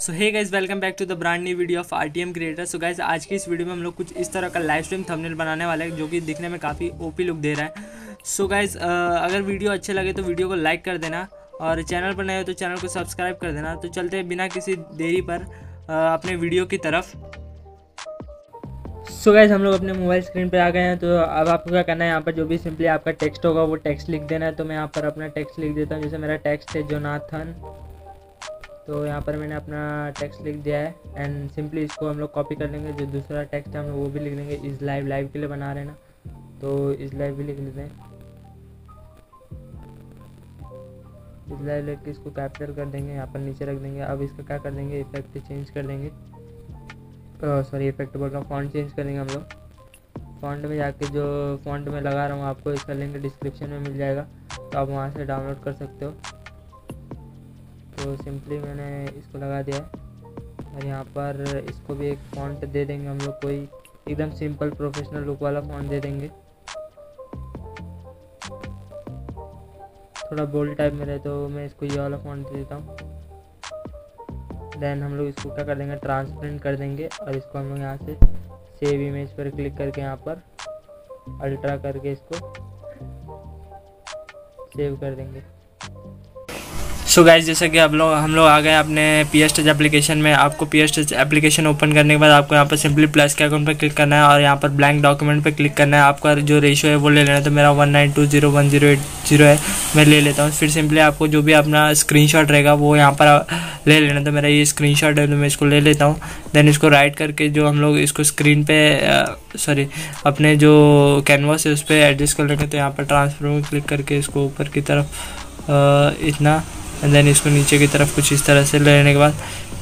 So hey guys, welcome back to the brand new video of RTM creator. So guys, आज की इस video में हम लोग कुछ इस तरह का लाइव स्ट्रीम थंबनेल बनाने वाला है जो कि दिखने में काफ़ी ओपी लुक दे रहा है। सो गाइस, अगर वीडियो अच्छे लगे तो वीडियो को लाइक कर देना और चैनल पर नए हो तो चैनल को सब्सक्राइब कर देना। तो चलते हैं बिना किसी देरी पर अपने वीडियो की तरफ। सो गाइस, हम लोग अपने मोबाइल स्क्रीन पर आ गए हैं। तो अब आपको क्या करना है, यहाँ पर जो भी सिंपली आपका टेक्स्ट होगा वो टेक्स्ट लिख देना है। तो मैं यहाँ पर अपना टेक्स्ट लिख देता हूँ। जैसे मेरा टेक्स्ट है जोनाथन, तो यहाँ पर मैंने अपना टेक्स्ट लिख दिया है। एंड सिंपली इसको हम लोग कॉपी कर लेंगे। जो दूसरा टेक्स्ट है हम लोग वो भी लिख लेंगे। इस लाइव के लिए बना रहे हैं ना, तो इस लाइव भी लिख लेते हैं। इस लाइव लिख के इसको कैप्चर कर देंगे, यहाँ पर नीचे रख देंगे। अब इसका क्या कर देंगे, इफेक्ट चेंज कर देंगे। सॉरी, इफेक्ट बोल रहा हूँ, फॉन्ट चेंज करेंगे हम लोग। फॉन्ट में जाके जो फॉन्ट में लगा रहा हूँ आपको, इसका लिंक डिस्क्रिप्शन में मिल जाएगा, तो आप वहाँ से डाउनलोड कर सकते हो। तो सिंपली मैंने इसको लगा दिया और यहाँ पर इसको भी एक फॉन्ट दे देंगे हम लोग, कोई एकदम सिंपल प्रोफेशनल लुक वाला फॉन्ट दे देंगे। थोड़ा बोल्ड टाइप में रहे तो मैं इसको ये वाला फॉन्ट दे देता हूँ। देन हम लोग इसको क्या कर देंगे, ट्रांसपेरेंट कर देंगे। और इसको हम लोग यहाँ से सेव इमेज पर क्लिक करके यहाँ पर अल्ट्रा करके इसको सेव कर देंगे। सो गाइज, जैसा कि हम लोग आ गए अपने PS Touch एप्लीकेशन में। आपको PS Touch एप्लीकेशन ओपन करने के बाद आपको यहाँ पर सिंपली प्लस के अकाउंट पर क्लिक करना है और यहाँ पर ब्लैंक डॉक्यूमेंट पर क्लिक करना है। आपका जो रेशियो है वो ले लेना है। तो मेरा 1920108 है, मैं ले लेता हूँ। फिर सिंपली आपको जो भी अपना स्क्रीनशॉट रहेगा वो यहाँ पर ले लेना। तो मेरा ये स्क्रीनशॉट है तो मैं इसको ले लेता हूँ। देन इसको राइट करके जो हम लोग इसको स्क्रीन पे सॉरी अपने जो कैनवास है उस पर एडजस्ट कर लेंगे। तो यहाँ पर ट्रांसफॉर्म क्लिक करके इसको ऊपर की तरफ इतना, एंड देन इसको नीचे की तरफ कुछ इस तरह से लेने के बाद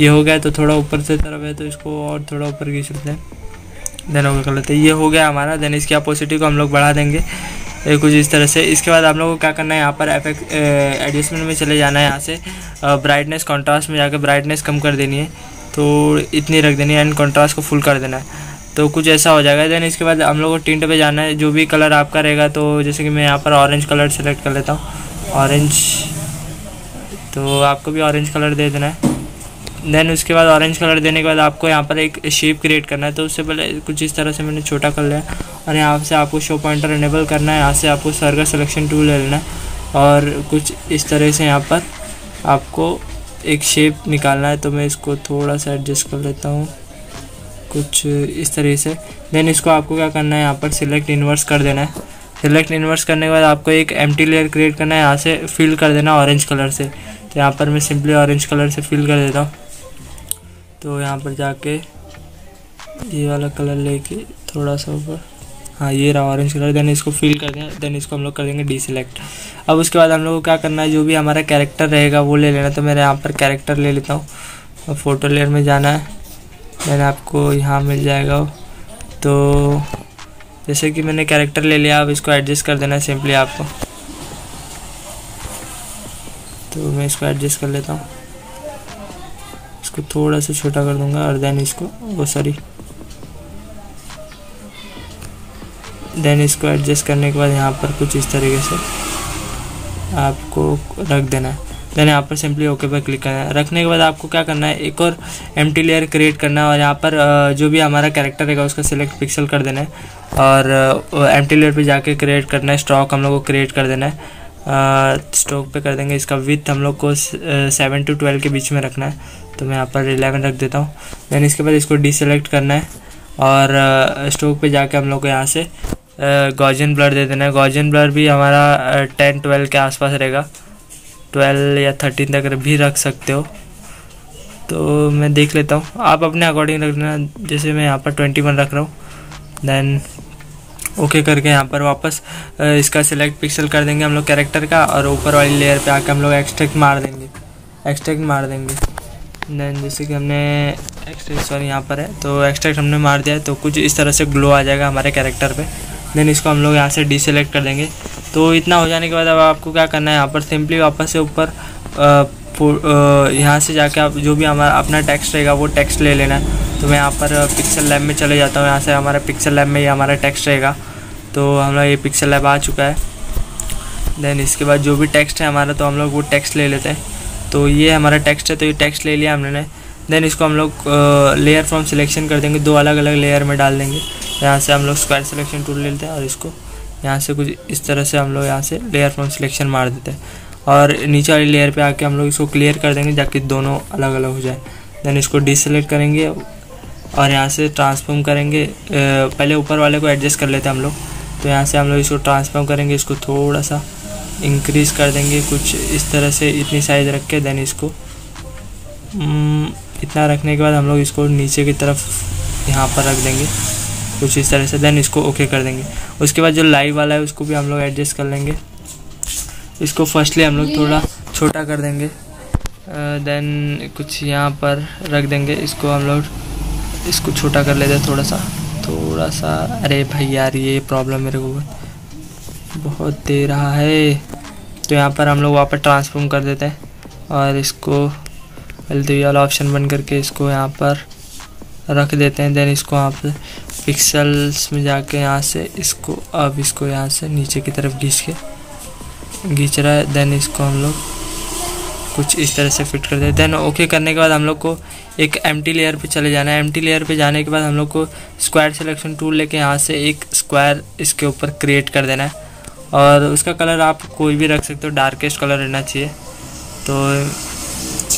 ये हो गया। तो थोड़ा ऊपर से तरफ है तो इसको और थोड़ा ऊपर खींच लेते हैं। देन ओके कर लेते हैं, ये हो गया हमारा। देन इसकी अपोसिटी को हम लोग बढ़ा देंगे कुछ इस तरह से। इसके बाद आप लोगों को क्या करना है, यहाँ पर इफेक्ट एडजस्टमेंट में चले जाना है। यहाँ से ब्राइटनेस कॉन्ट्रास्ट में जाकर ब्राइटनेस कम कर देनी है, तो इतनी रख देनी है। एंड कॉन्ट्रास्ट को फुल कर देना है, तो कुछ ऐसा हो जाएगा। देन इसके बाद हम लोगों को टिंट पे जाना है, जो भी कलर आपका रहेगा। तो जैसे कि मैं यहाँ पर ऑरेंज कलर सेलेक्ट कर लेता हूँ, ऑरेंज। तो आपको भी ऑरेंज कलर दे देना है। देन उसके बाद ऑरेंज कलर देने के बाद आपको यहाँ पर एक शेप क्रिएट करना है। तो उससे पहले कुछ इस तरह से मैंने छोटा कर लिया और यहाँ से आपको शो पॉइंटर इनेबल करना है। यहाँ से आपको सर्कल सिलेक्शन टूल ले लेना है और कुछ इस तरह से यहाँ पर आपको एक शेप निकालना है। तो मैं इसको थोड़ा सा एडजस्ट कर लेता हूँ कुछ इस तरह से। देन इसको आपको क्या करना है, यहाँ पर सिलेक्ट इन्वर्स कर देना है। सिलेक्ट इन्वर्स करने के बाद आपको एक एम्प्टी लेयर क्रिएट करना है। यहाँ से फिल कर देना ऑरेंज कलर से। तो यहाँ पर मैं सिंपली ऑरेंज कलर से फिल कर देता हूँ। तो यहाँ पर जाके ये वाला कलर लेके थोड़ा सा ऊपर, हाँ ये रहा ऑरेंज कलर। देन इसको फिल कर दें। देन इसको हम लोग कर देंगे डिसेलेक्ट। अब उसके बाद हम लोग को क्या करना है, जो भी हमारा कैरेक्टर रहेगा वो ले लेना। तो मेरे यहाँ पर कैरेक्टर ले लेता हूँ और फोटो लेयर में जाना है। मैंने आपको यहाँ मिल जाएगा। तो जैसे कि मैंने कैरेक्टर ले लिया, अब इसको एडजस्ट कर देना है सिंपली आपको। तो मैं इसको एडजस्ट कर लेता हूँ, इसको थोड़ा सा छोटा कर दूंगा। और देन इसको देन इसको एडजस्ट करने के बाद यहाँ पर कुछ इस तरीके से आपको रख देना है। देन यहाँ पर सिंपली ओके पर क्लिक करना है। रखने के बाद आपको क्या करना है, एक और एम्प्टी लेयर क्रिएट करना है और यहाँ पर जो भी हमारा कैरेक्टर रहेगा उसका सिलेक्ट पिक्सल कर देना है और एम्प्टी लेयर पे जाके क्रिएट करना है। स्ट्रोक हम लोग को क्रिएट कर देना है, स्ट्रोक पे कर देंगे। इसका विथ हम लोग को 7 to 12 के बीच में रखना है। तो मैं यहाँ पर 11 रख देता हूँ। देन इसके बाद इसको डिसेलेक्ट करना है और स्ट्रोक पे जाके हम लोग को यहाँ से गॉर्जियन ब्लर दे देना है। गॉर्जियन ब्लर भी हमारा 10-12 के आसपास रहेगा, 12 या 13 तक भी रख सकते हो। तो मैं देख लेता हूँ, आप अपने अकॉर्डिंग रख लेना। जैसे मैं यहाँ पर 21 रख रहा हूँ। देन ओके करके यहाँ पर वापस इसका सिलेक्ट पिक्सल कर देंगे हम लोग कैरेक्टर का और ऊपर वाली लेयर पे आके हम लोग एक्सट्रैक्ट मार देंगे। देन जैसे कि हमने एक्सट्रैक्ट यहाँ पर है, तो एक्सट्रैक्ट हमने मार दिया है। तो कुछ इस तरह से ग्लो आ जाएगा हमारे कैरेक्टर पे। देन इसको हम लोग यहाँ से डिसेलेक्ट कर देंगे। तो इतना हो जाने के बाद अब आपको क्या करना है, यहाँ पर सिंपली वापस से ऊपर यहाँ से जाके आप जो भी हमारा अपना टेक्स्ट रहेगा वो टेक्स्ट ले लेना है। तो मैं यहाँ पर पिक्सल लैब में चले जाता हूँ। यहाँ से हमारा पिक्सल लैब में ये हमारा टेक्स्ट रहेगा। तो हम लोग ये पिक्सल लैब आ चुका है। देन इसके बाद जो भी टेक्स्ट है हमारा, तो हम लोग वो टेक्स्ट ले लेते हैं। तो ये हमारा टेक्स्ट है, तो ये टेक्स्ट ले लिया हमने। देन इसको हम लोग लेयर फ्रॉम सिलेक्शन कर देंगे, दो अलग अलग लेयर में डाल देंगे। यहाँ से हम लोग स्क्वायर सिलेक्शन टूल लेते हैं और इसको यहाँ से कुछ इस तरह से हम लोग यहाँ से लेयर फ्रॉम सिलेक्शन मार देते हैं और नीचे वाली लेयर पे आके हम लोग इसको क्लियर कर देंगे ताकि दोनों अलग अलग हो जाए। देन इसको डिसेलेक्ट करेंगे और यहाँ से ट्रांसफॉर्म करेंगे। पहले ऊपर वाले को एडजस्ट कर लेते हैं हम लोग, तो यहाँ से हम लोग इसको ट्रांसफॉर्म करेंगे, इसको थोड़ा सा इंक्रीज़ कर देंगे कुछ इस तरह से, इतनी साइज़ रख के। देन इसको इतना रखने के बाद हम लोग इसको नीचे की तरफ यहाँ पर रख देंगे कुछ इस तरह से। देन इसको ओके कर देंगे। उसके बाद जो लाइव वाला है उसको भी हम लोग एडजस्ट कर लेंगे। इसको फर्स्टली हम लोग थोड़ा छोटा कर देंगे, देन कुछ यहाँ पर रख देंगे। इसको हम लोग इसको छोटा कर लेते हैं थोड़ा सा। अरे भाई यार ये प्रॉब्लम मेरे को बहुत दे रहा है। तो यहाँ पर हम लोग वापस ट्रांसफॉर्म कर देते हैं और इसको एल्टी वाला ऑप्शन बंद करके इसको यहाँ पर रख देते हैं। देन इसको यहाँ पर पिक्सल्स में जाके यहाँ से इसको अब इसको यहाँ से नीचे की तरफ खींच रहा है। देन इसको हम लोग कुछ इस तरह से फिट कर देते हैं। देन ओके करने के बाद हम लोग को एक एम्प्टी लेयर पे चले जाना है। एम्प्टी लेयर पे जाने के बाद हम लोग को स्क्वायर सिलेक्शन टूल लेके यहाँ से एक स्क्वायर इसके ऊपर क्रिएट कर देना है और उसका कलर आप कोई भी रख सकते हो, डार्केस्ट कलर रहना चाहिए। तो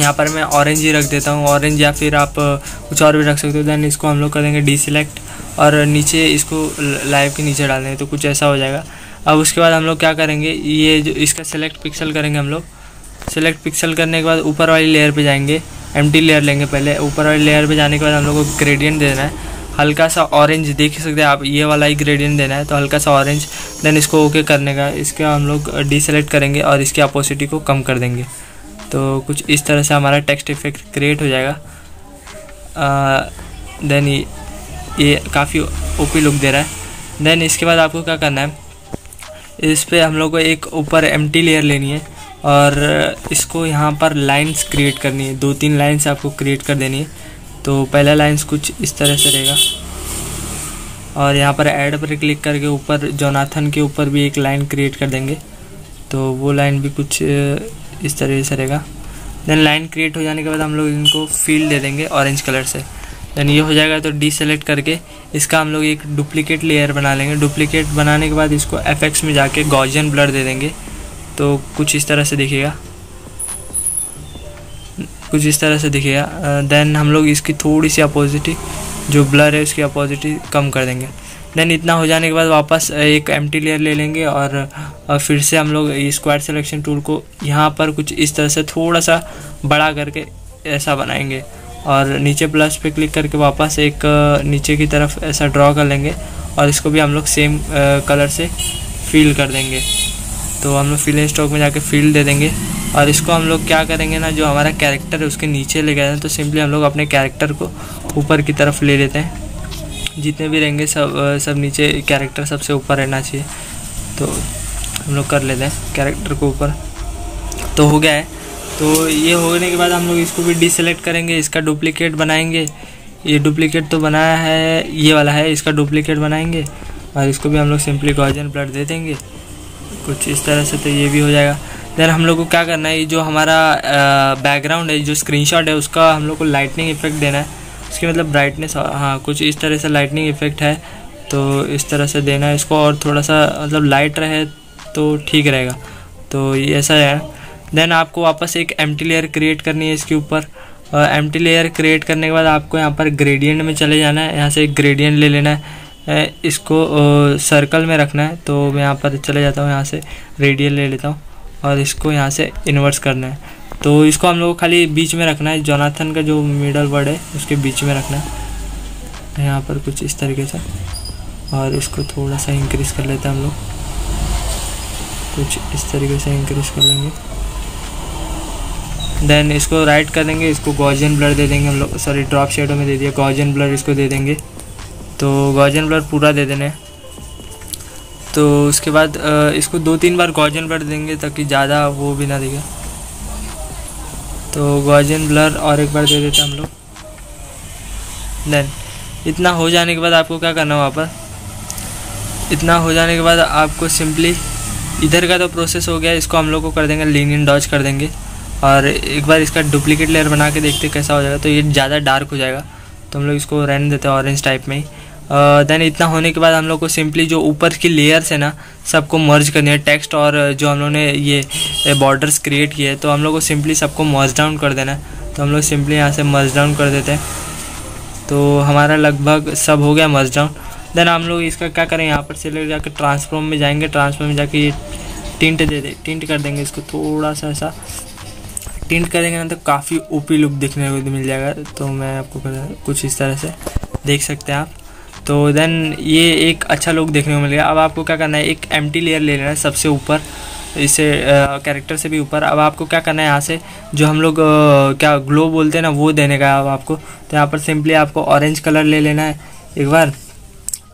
यहाँ पर मैं ऑरेंज ही रख देता हूँ, ऑरेंज, या फिर आप कुछ और भी रख सकते हो। देन इसको हम लोग कर देंगे डिसेलेक्ट और नीचे इसको लाइव के नीचे डाल देंगे, तो कुछ ऐसा हो जाएगा। अब उसके बाद हम लोग क्या करेंगे, ये जो इसका सेलेक्ट पिक्सल करेंगे हम लोग। सेलेक्ट पिक्सल करने के बाद ऊपर वाली लेयर पे जाएंगे, एम्प्टी लेयर लेंगे पहले। ऊपर वाली लेयर पे जाने के बाद हम लोग को ग्रेडियंट देना है, हल्का सा ऑरेंज, देख सकते हैं आप, ये वाला ही ग्रेडियंट देना है, तो हल्का सा ऑरेंज। देन इसको ओके करने का, इसका हम लोग डिसेलेक्ट करेंगे और इसकी अपोसिटी को कम कर देंगे। तो कुछ इस तरह से हमारा टेक्स्ट इफेक्ट क्रिएट हो जाएगा। देन ये काफ़ी ओपी लुक दे रहा है। देन इसके बाद आपको क्या करना है, इस पर हम लोग को एक ऊपर एम्प्टी लेयर लेनी है और इसको यहाँ पर लाइंस क्रिएट करनी है, 2-3 लाइंस आपको क्रिएट कर देनी है। तो पहला लाइंस कुछ इस तरह से रहेगा और यहाँ पर ऐड पर क्लिक करके ऊपर जोनाथन के ऊपर भी एक लाइन क्रिएट कर देंगे, तो वो लाइन भी कुछ इस तरह से रहेगा। देन लाइन क्रिएट हो जाने के बाद हम लोग इनको फील दे देंगे ऑरेंज कलर से। देन ये हो जाएगा, तो डिसेलेक्ट करके इसका हम लोग एक डुप्लीकेट लेयर बना लेंगे। डुप्लीकेट बनाने के बाद इसको एफेक्ट्स में जाके गॉसियन ब्लर दे देंगे, तो कुछ इस तरह से दिखेगा, कुछ इस तरह से दिखेगा। देन हम लोग इसकी थोड़ी सी अपोजिटी जो ब्लर है उसकी अपोजिटी कम कर देंगे। देन इतना हो जाने के बाद वापस एक एम्प्टी लेयर ले लेंगे और फिर से हम लोग स्क्वायर सिलेक्शन टूल को यहाँ पर कुछ इस तरह से थोड़ा सा बड़ा करके ऐसा बनाएंगे और नीचे प्लस पे क्लिक करके वापस एक नीचे की तरफ ऐसा ड्रॉ कर लेंगे और इसको भी हम लोग सेम कलर से फील कर देंगे। तो हम लोग फिल स्टॉक में जाके फील दे देंगे और इसको हम लोग क्या करेंगे ना, जो हमारा कैरेक्टर है उसके नीचे ले गए, तो सिंपली हम लोग अपने कैरेक्टर को ऊपर की तरफ ले लेते हैं। जितने भी रहेंगे सब नीचे, कैरेक्टर सबसे ऊपर रहना चाहिए, तो हम लोग कर लेते हैं कैरेक्टर को ऊपर। तो हो गया है। तो ये होने के बाद हम लोग इसको भी डिसेलेक्ट करेंगे, इसका डुप्लीकेट बनाएंगे। ये डुप्लीकेट तो बनाया है, ये वाला है, इसका डुप्लीकेट बनाएंगे और इसको भी हम लोग सिंपली गॉसियन ब्लर दे देंगे कुछ इस तरह से, तो ये भी हो जाएगा। देन हम लोग को क्या करना है, जो हमारा बैकग्राउंड है, जो स्क्रीनशॉट है, उसका हम लोग को लाइटनिंग इफेक्ट देना है। उसकी मतलब ब्राइटनेस, हाँ, कुछ इस तरह से लाइटनिंग इफेक्ट है, तो इस तरह से देना है इसको और थोड़ा सा मतलब लाइट रहे तो ठीक रहेगा। तो ये ऐसा है। देन आपको वापस एक एम्प्टी लेयर क्रिएट करनी है इसके ऊपर। एम्प्टी लेयर क्रिएट करने के बाद आपको यहाँ पर ग्रेडियंट में चले जाना है, यहाँ से एक ग्रेडियंट ले लेना है, इसको सर्कल में रखना है। तो मैं यहाँ पर चले जाता हूँ, यहाँ से रेडियल ले लेता हूँ और इसको यहाँ से इन्वर्स करना है। तो इसको हम लोग खाली बीच में रखना है, जोनाथन का जो मिडल वर्ड है उसके बीच में रखना है यहाँ पर कुछ इस तरीके से, और इसको थोड़ा सा इंक्रीज़ कर लेते हैं हम लोग, कुछ इस तरीके से इंक्रीज़ कर लेंगे। देन इसको राइट कर देंगे, इसको गॉसियन ब्लर दे देंगे हम लोग, सॉरी ड्रॉप शेडो में दे दिया, गॉसियन ब्लर इसको दे देंगे, तो गॉसियन ब्लर पूरा दे देना है। तो उसके बाद इसको 2-3 बार गॉसियन ब्लर देंगे ताकि ज़्यादा वो भी ना दिखे, तो गॉसियन ब्लर और एक बार दे देते हैं हम लोग। देन इतना हो जाने के बाद आपको क्या करना है, वहाँ पर इतना हो जाने के बाद आपको सिंपली इधर का तो प्रोसेस हो गया, इसको हम लोग को कर देंगे लीनियन डॉज कर देंगे और एक बार इसका डुप्लीकेट लेयर बना के देखते कैसा हो जाएगा। तो ये ज़्यादा डार्क हो जाएगा तो हम लोग इसको रहने देते हैं ऑरेंज टाइप में। देन इतना होने के बाद हम लोग को सिंपली जो ऊपर की लेयर्स है ना सबको मर्ज करनी है, टेक्स्ट और जो हम लोगों ने ये बॉर्डर्स क्रिएट किए हैं तो हम लोग को सिंपली सबको मर्ज डाउन कर देना है। तो हम लोग सिंपली यहाँ से मर्ज डाउन कर देते हैं। तो हमारा लगभग सब हो गया मर्ज डाउन। देन हम लोग इसका क्या करें, यहाँ पर सिलेक्ट जाकर ट्रांसफॉर्म में जाएंगे, ट्रांसफॉर्म में जाके ये टिंट दे दे टिंट कर देंगे, इसको थोड़ा सा ऐसा टिंट करेंगे ना तो काफ़ी ओपी लुक दिखने को मिल जाएगा। तो मैं आपको कुछ इस तरह से देख सकते हैं आप। तो देन ये एक अच्छा लुक देखने को मिलेगा। अब आपको क्या करना है, एक एम्प्टी लेयर ले लेना है सबसे ऊपर, इसे कैरेक्टर से भी ऊपर। अब आपको क्या करना है, यहाँ से जो हम लोग क्या ग्लो बोलते हैं ना वो देने का। अब आपको तो यहाँ पर सिंपली आपको ऑरेंज कलर ले लेना है एक बार।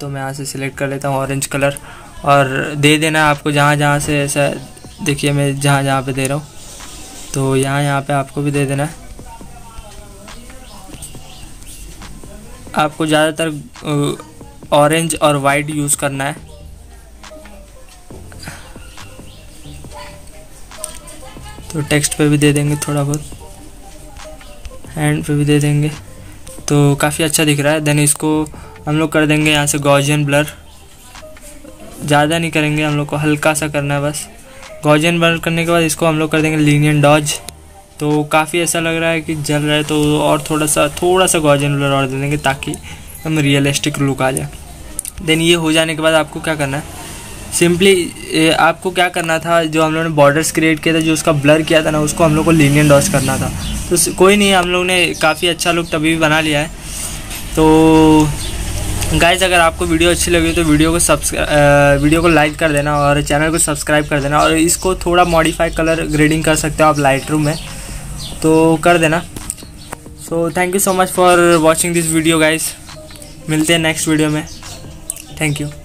तो मैं यहाँ से सिलेक्ट कर लेता हूँ ऑरेंज कलर और दे देना आपको जहाँ जहाँ से। ऐसा देखिए मैं जहाँ जहाँ पे दे रहा हूँ तो यहाँ यहाँ पे आपको भी दे देना है। आपको ज़्यादातर ऑरेंज और वाइट यूज़ करना है। तो टेक्स्ट पे भी दे देंगे, थोड़ा बहुत हैंड पे भी दे देंगे तो काफ़ी अच्छा दिख रहा है। देन इसको हम लोग कर देंगे यहाँ से गॉसियन ब्लर, ज़्यादा नहीं करेंगे, हम लोग को हल्का सा करना है बस। गॉसियन ब्लर करने के बाद इसको हम लोग कर देंगे लीनियन डॉज। तो काफ़ी ऐसा लग रहा है कि जल रहा है तो और थोड़ा सा गॉसियन ब्लर और दे देंगे ताकि हम रियलिस्टिक लुक आ जाए। देन ये हो जाने के बाद आपको क्या करना है, सिंपली आपको क्या करना था, जो हम लोगों ने बॉर्डर्स क्रिएट किया था जो उसका ब्लर किया था ना उसको हम लोग को लीनियन डॉज करना था। तो कोई नहीं, हम लोग ने काफ़ी अच्छा लुक तभी भी बना लिया है। तो गाइज अगर आपको वीडियो अच्छी लगी तो वीडियो को लाइक कर देना और चैनल को सब्सक्राइब कर देना। और इसको थोड़ा मॉडिफाई कलर ग्रेडिंग कर सकते हो आप लाइटरूम में, तो कर देना। So thank you so much for watching this video guys, मिलते हैं नेक्स्ट वीडियो में। Thank you.